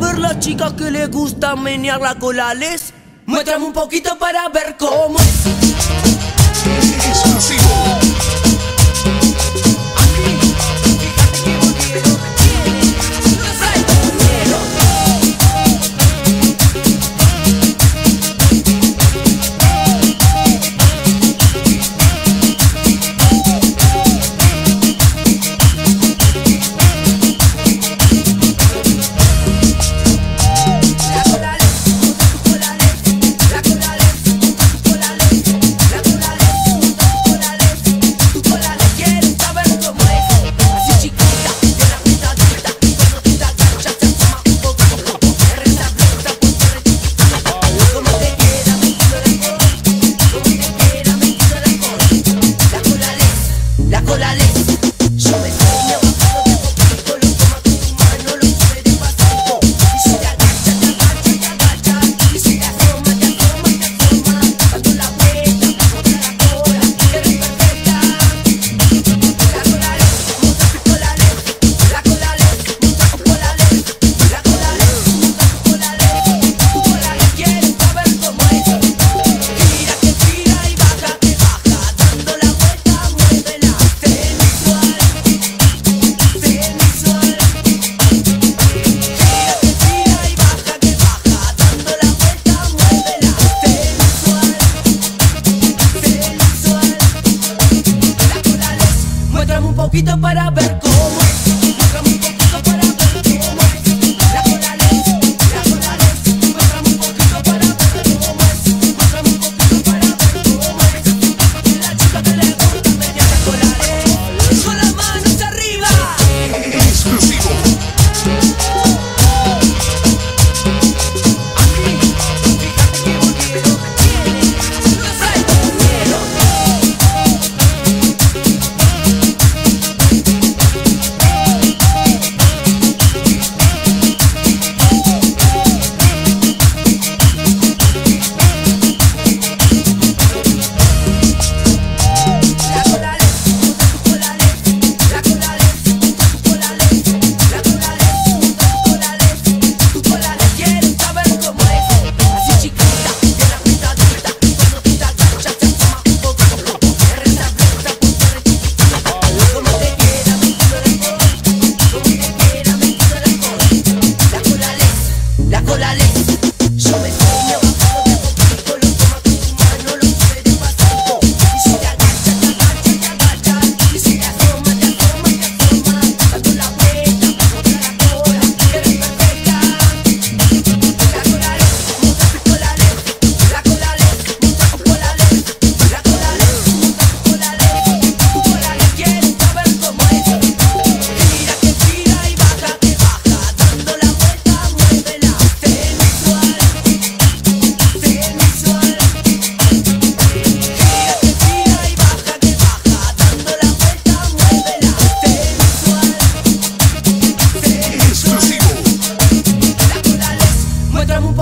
ver las chicas que les gusta menear la cola, les muéstrame un poquito para ver cómo es masivo. Para ver cómo es, muéstrame un poquito para ver cómo es, la cola les, muéstrame un poquito para ver cómo es, muéstrame un poquito para ver cómo es, la chica que le gusta menear la cola les, con las manos arriba, exclusivo.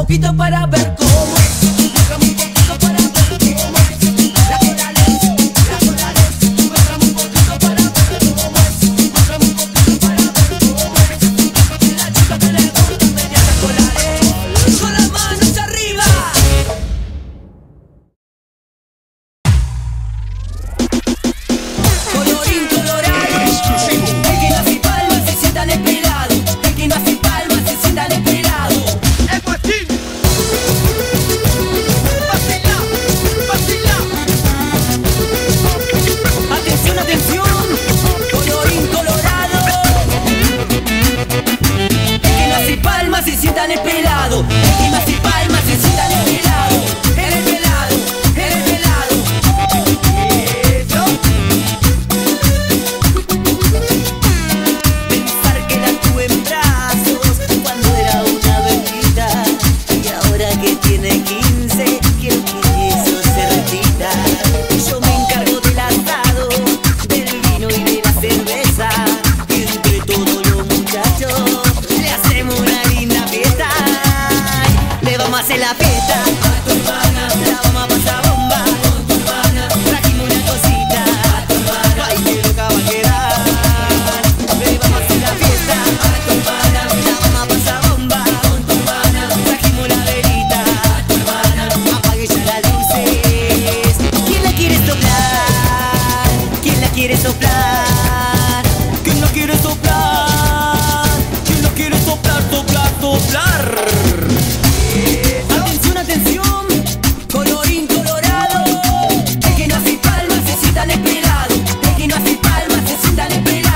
Poquito para ver cómo es, muéstrame un poquito para ver cómo es, la cola les, muéstrame un poquito para ver cómo es, muéstrame un poquito para ver cómo es, la chica que le gusta menear la cola les, con las manos arriba. Colorín colorado, exclusivo. Tequilas y palmas se sientan esperados, tequilas y palmas se sientan esperados. Entre todos los muchachos le hacemos una linda fiesta. ¿Quién lo quiere soplar, soplar, soplar? Atención, atención, colorín colorado, el que no hace palmas se sienta desesperado, el que no hace palmas se sienta desesperado.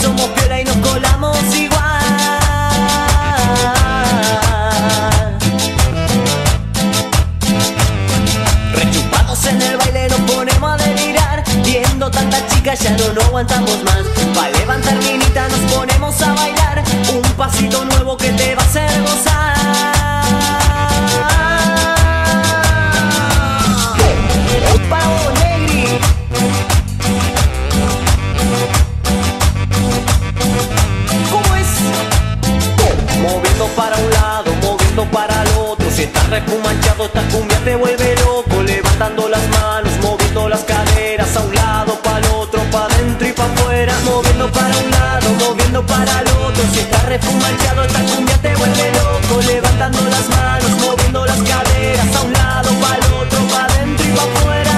Somos piola y nos colamos igual. callado no aguantamos más. Pa' levantar minita nos ponemos a bailar un pasito nuevo que te va a hacer gozar. ¡Opa, oh, negri! ¿Cómo es? Moviendo para un lado, moviendo para el otro. Si estás repumanchado, esta cumbia te vuelve loco. Levantando las manos, moviendo las caderas a un lado, pa'l otro, pa' dentro y pa' afuera. Moviendo para un lado, moviendo para el otro. Si estás refumanchado, esta cumbia te vuelve loco. Levantando las manos, moviendo las caderas a un lado, pa'l otro, pa' dentro y pa' afuera.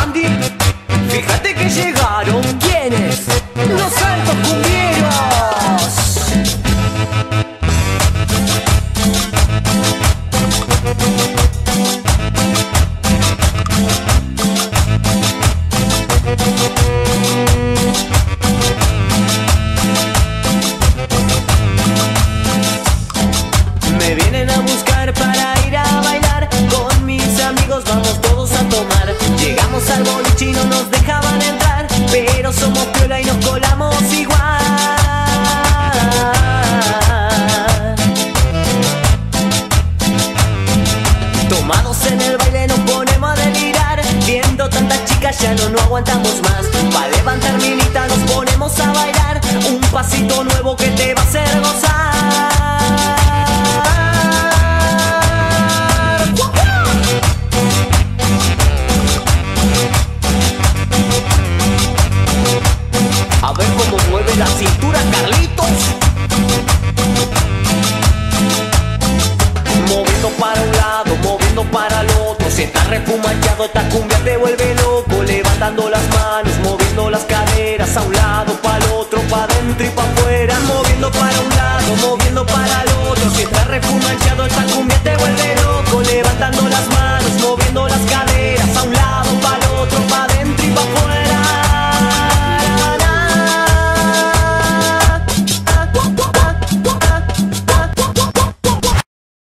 Andy, fíjate que llegaron. ¿Quiénes? Los Santos Cumbieros. Me vienen a buscar para ir a bailar. Con mis amigos vamos todos a tomar. Llegamos al boliche y no nos dejaban entrar, pero somos piola y nos colamos igual. Tomados en el baile nos ponemos a delirar. Viendo tantas chicas ya no aguantamos más. Pa' levantar minita nos ponemos a bailar un pasito nuevo que te va a hacer gozar. A ver cómo mueve la cintura, Carlitos. Moviendo para un lado, moviendo para el otro. Si estás refumanchado, esta cumbia te vuelve loco. Levantando las manos, moviendo las caderas a un lado, pa'l otro, pa' dentro y pa' afuera. Moviendo para un lado, moviendo para el otro. Si estás refumanchado, esta cumbia te vuelve loco.